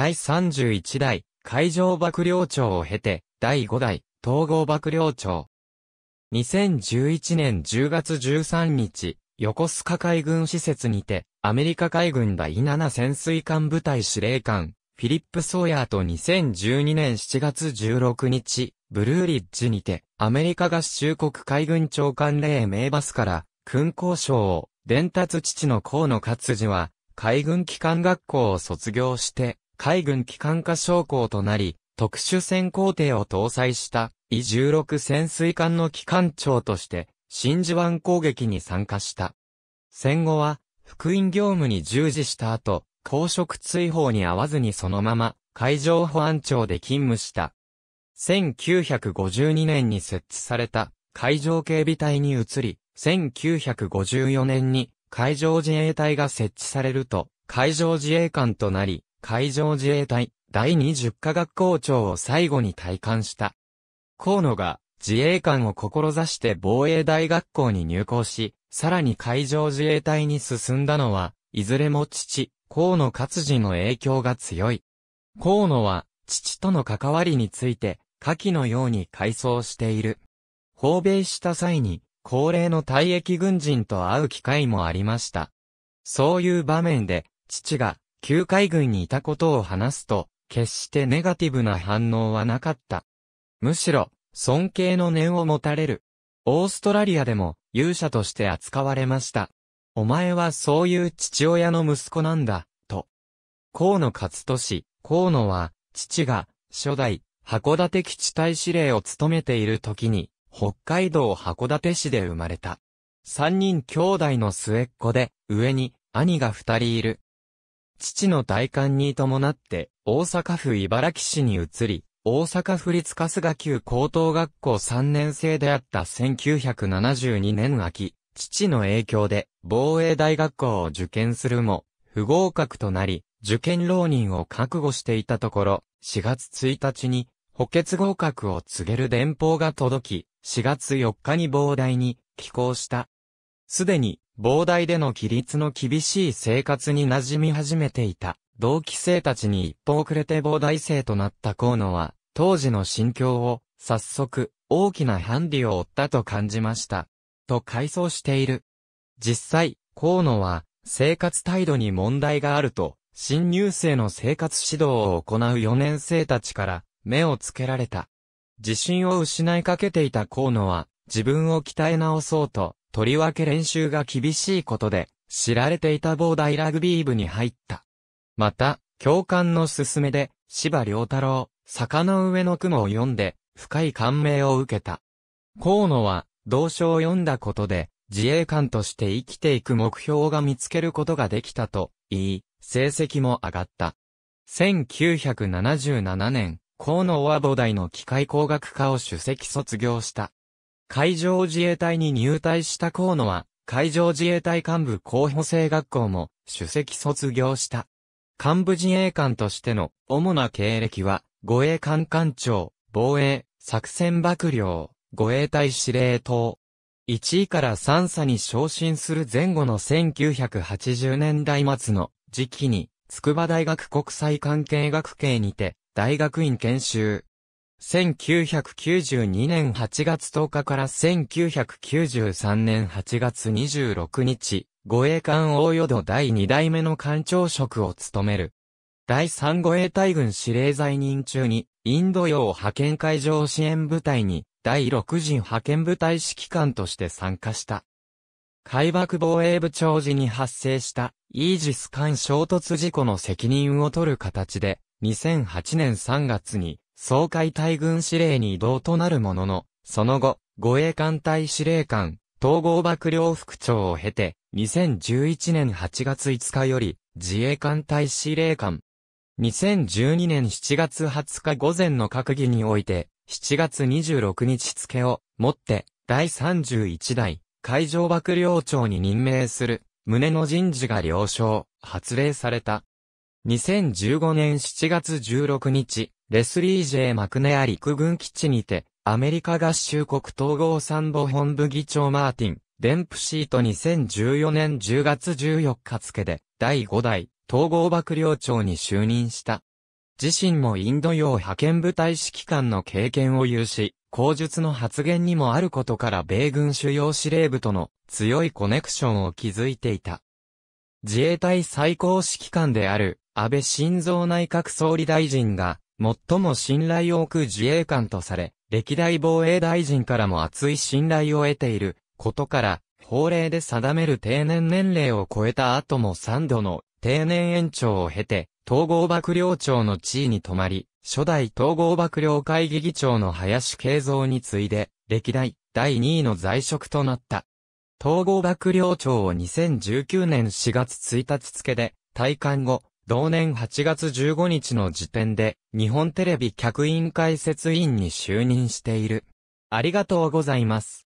第31代、海上幕僚長を経て、第5代、統合幕僚長。2011年10月13日、横須賀海軍施設にて、アメリカ海軍第7潜水艦部隊司令官、フィリップ・ソーヤーと2012年7月16日、ブルーリッジにて、アメリカ合衆国海軍長官レー・メイバスから、勲功章を、伝達父の河野克爾は、海軍機関学校を卒業して、海軍機関科将校となり、特殊潜航艇を搭載した、E16潜水艦の機関長として、真珠湾攻撃に参加した。戦後は、復員業務に従事した後、公職追放に合わずにそのまま、海上保安庁で勤務した。1952年に設置された、海上警備隊に移り、1954年に、海上自衛隊が設置されると、海上自衛官となり、海上自衛隊第20科学校長を最後に退官した。河野が自衛官を志して防衛大学校に入校し、さらに海上自衛隊に進んだのは、いずれも父、河野克爾の影響が強い。河野は、父との関わりについて、下記のように回想している。訪米した際に、高齢の退役軍人と会う機会もありました。そういう場面で、父が旧海軍にいたことを話すと、決してネガティブな反応はなかった。むしろ、尊敬の念を持たれる。オーストラリアでも勇者として扱われました。お前はそういう父親の息子なんだ、と。河野克利、河野は、父が初代函館基地隊司令を務めている時に、北海道函館市で生まれた。三人兄弟の末っ子で、上に兄が二人いる。父の退官に伴って、大阪府茨木市に移り、大阪府立春日旧高等学校3年生であった1972年秋、父の影響で防衛大学校を受験するも、不合格となり、受験浪人を覚悟していたところ、4月1日に補欠合格を告げる電報が届き、4月4日に防大に寄校した。すでに防大での規律の厳しい生活に馴染み始めていた同期生たちに一歩遅れて防大生となった河野は、当時の心境を早速大きなハンディを負ったと感じました。と回想している。実際、河野は生活態度に問題があると、新入生の生活指導を行う4年生たちから目をつけられた。自信を失いかけていた河野は、自分を鍛え直そうと、とりわけ練習が厳しいことで、知られていた防大ラグビー部に入った。また、教官の勧めで、柴良太郎、坂の上の雲を読んで、深い感銘を受けた。河野は、同書を読んだことで、自衛官として生きていく目標が見つけることができたと言い、成績も上がった。1977年、河野は防大の機械工学科を首席卒業した。海上自衛隊に入隊した河野は、海上自衛隊幹部候補生学校も首席卒業した。幹部自衛官としての主な経歴は、護衛艦艦長、防衛、作戦幕僚、護衛隊司令塔。1位から3佐に昇進する前後の1980年代末の時期に、筑波大学国際関係学系にて、大学院研修。1992年8月10日から1993年8月26日、護衛艦大淀第2代目の艦長職を務める。第3護衛隊軍司令在任中に、インド洋派遣海上支援部隊に、第6次派遣部隊指揮官として参加した。海幕防衛部長時に発生した、イージス艦衝突事故の責任を取る形で、2008年3月に、掃海隊軍司令に異動となるものの、その後、護衛艦隊司令官、統合幕僚副長を経て、2011年8月5日より、自衛艦隊司令官。2012年7月20日午前の閣議において、7月26日付をもって、第31代、海上幕僚長に任命する、旨の人事が了承、発令された。2015年7月16日、レスリー・J・マクネア陸軍基地にて、アメリカ合衆国統合参謀本部議長マーティン・デンプシーと2014年10月14日付で、第5代統合幕僚長に就任した。自身もインド洋派遣部隊指揮官の経験を有し、口述の発言にもあることから米軍主要司令部との強いコネクションを築いていた。自衛隊最高指揮官である安倍晋三内閣総理大臣が最も信頼を置く自衛官とされ、歴代防衛大臣からも厚い信頼を得ていることから、法令で定める定年年齢を超えた後も3度の定年延長を経て、統合幕僚長の地位に留まり、初代統合幕僚会議議長の林圭三に次いで、歴代第2位の在職となった。統合幕僚長を2019年4月1日付で、退官後、同年8月15日の時点で、日本テレビ客員解説委員に就任している。ありがとうございます。